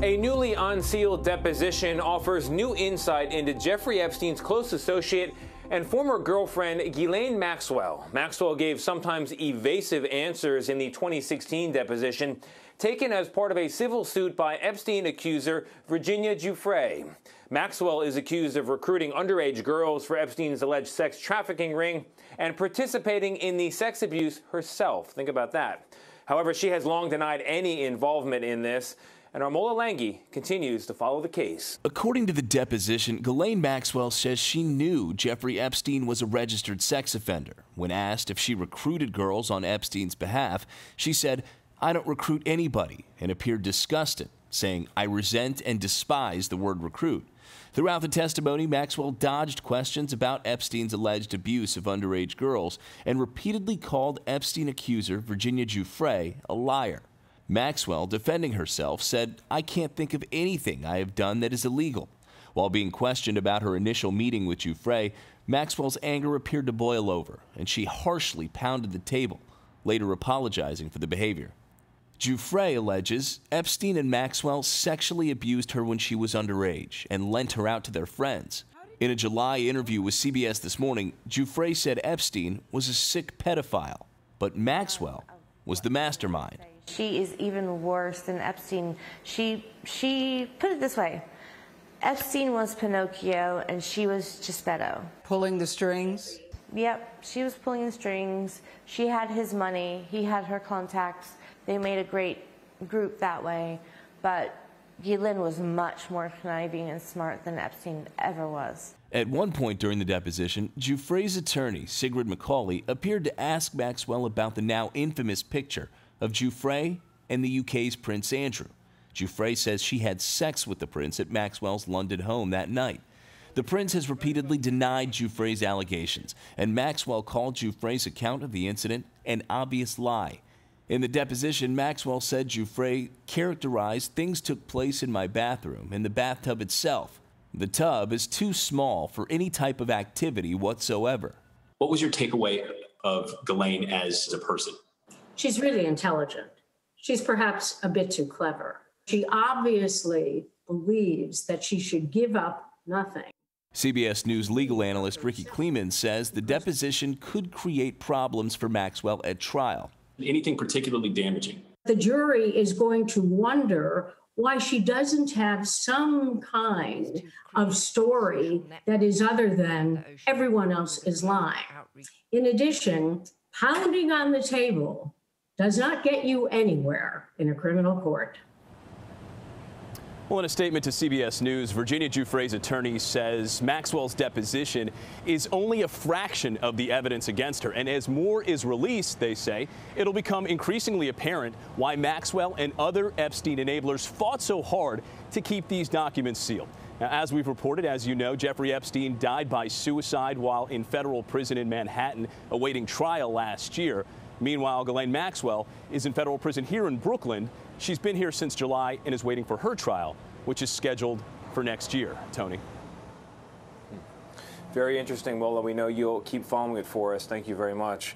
A newly unsealed deposition offers new insight into Jeffrey Epstein's close associate and former girlfriend Ghislaine Maxwell. Maxwell gave sometimes evasive answers in the 2016 deposition, taken as part of a civil suit by Epstein accuser Virginia Giuffre. Maxwell is accused of recruiting underage girls for Epstein's alleged sex trafficking ring and participating in the sex abuse herself. Think about that. However, she has long denied any involvement in this. And Armola Lange continues to follow the case. According to the deposition, Ghislaine Maxwell says she knew Jeffrey Epstein was a registered sex offender. When asked if she recruited girls on Epstein's behalf, she said, "I don't recruit anybody," and appeared disgusted, saying, "I resent and despise the word recruit." Throughout the testimony, Maxwell dodged questions about Epstein's alleged abuse of underage girls and repeatedly called Epstein accuser Virginia Giuffre a liar. Maxwell, defending herself, said, "I can't think of anything I have done that is illegal." While being questioned about her initial meeting with Giuffre, Maxwell's anger appeared to boil over, and she harshly pounded the table, later apologizing for the behavior. Giuffre alleges Epstein and Maxwell sexually abused her when she was underage and lent her out to their friends. In a July interview with CBS This Morning, Giuffre said Epstein was a sick pedophile, but Maxwell was the mastermind. She is even worse than Epstein. She put it this way. Epstein was Pinocchio and she was Geppetto. Pulling the strings? Yep, she was pulling the strings. She had his money. He had her contacts. They made a great group that way. But Ghislaine was much more conniving and smart than Epstein ever was. At one point during the deposition, Giuffre's attorney, Sigrid McCauley, appeared to ask Maxwell about the now infamous picture of Giuffre and the UK's Prince Andrew. Giuffre says she had sex with the prince at Maxwell's London home that night. The prince has repeatedly denied Giuffre's allegations, and Maxwell called Giuffre's account of the incident an obvious lie. In the deposition, Maxwell said Giuffre characterized things took place in my bathroom, in the bathtub itself. The tub is too small for any type of activity whatsoever. What was your takeaway of Ghislaine as a person? She's really intelligent. She's perhaps a bit too clever. She obviously believes that she should give up nothing. CBS News legal analyst Ricky Kleeman says the deposition could create problems for Maxwell at trial. Anything particularly damaging? The jury is going to wonder why she doesn't have some kind of story that is other than everyone else is lying. In addition, pounding on the table does not get you anywhere in a criminal court. Well, in a statement to CBS News, Virginia Giuffre's attorney says Maxwell's deposition is only a fraction of the evidence against her. And as more is released, they say, it'll become increasingly apparent why Maxwell and other Epstein enablers fought so hard to keep these documents sealed. Now, as we've reported, as you know, Jeffrey Epstein died by suicide while in federal prison in Manhattan awaiting trial last year. Meanwhile, Ghislaine Maxwell is in federal prison here in Brooklyn. She's been here since July and is waiting for her trial, which is scheduled for next year. Tony. Very interesting, Mola. We know you'll keep following it for us. Thank you very much.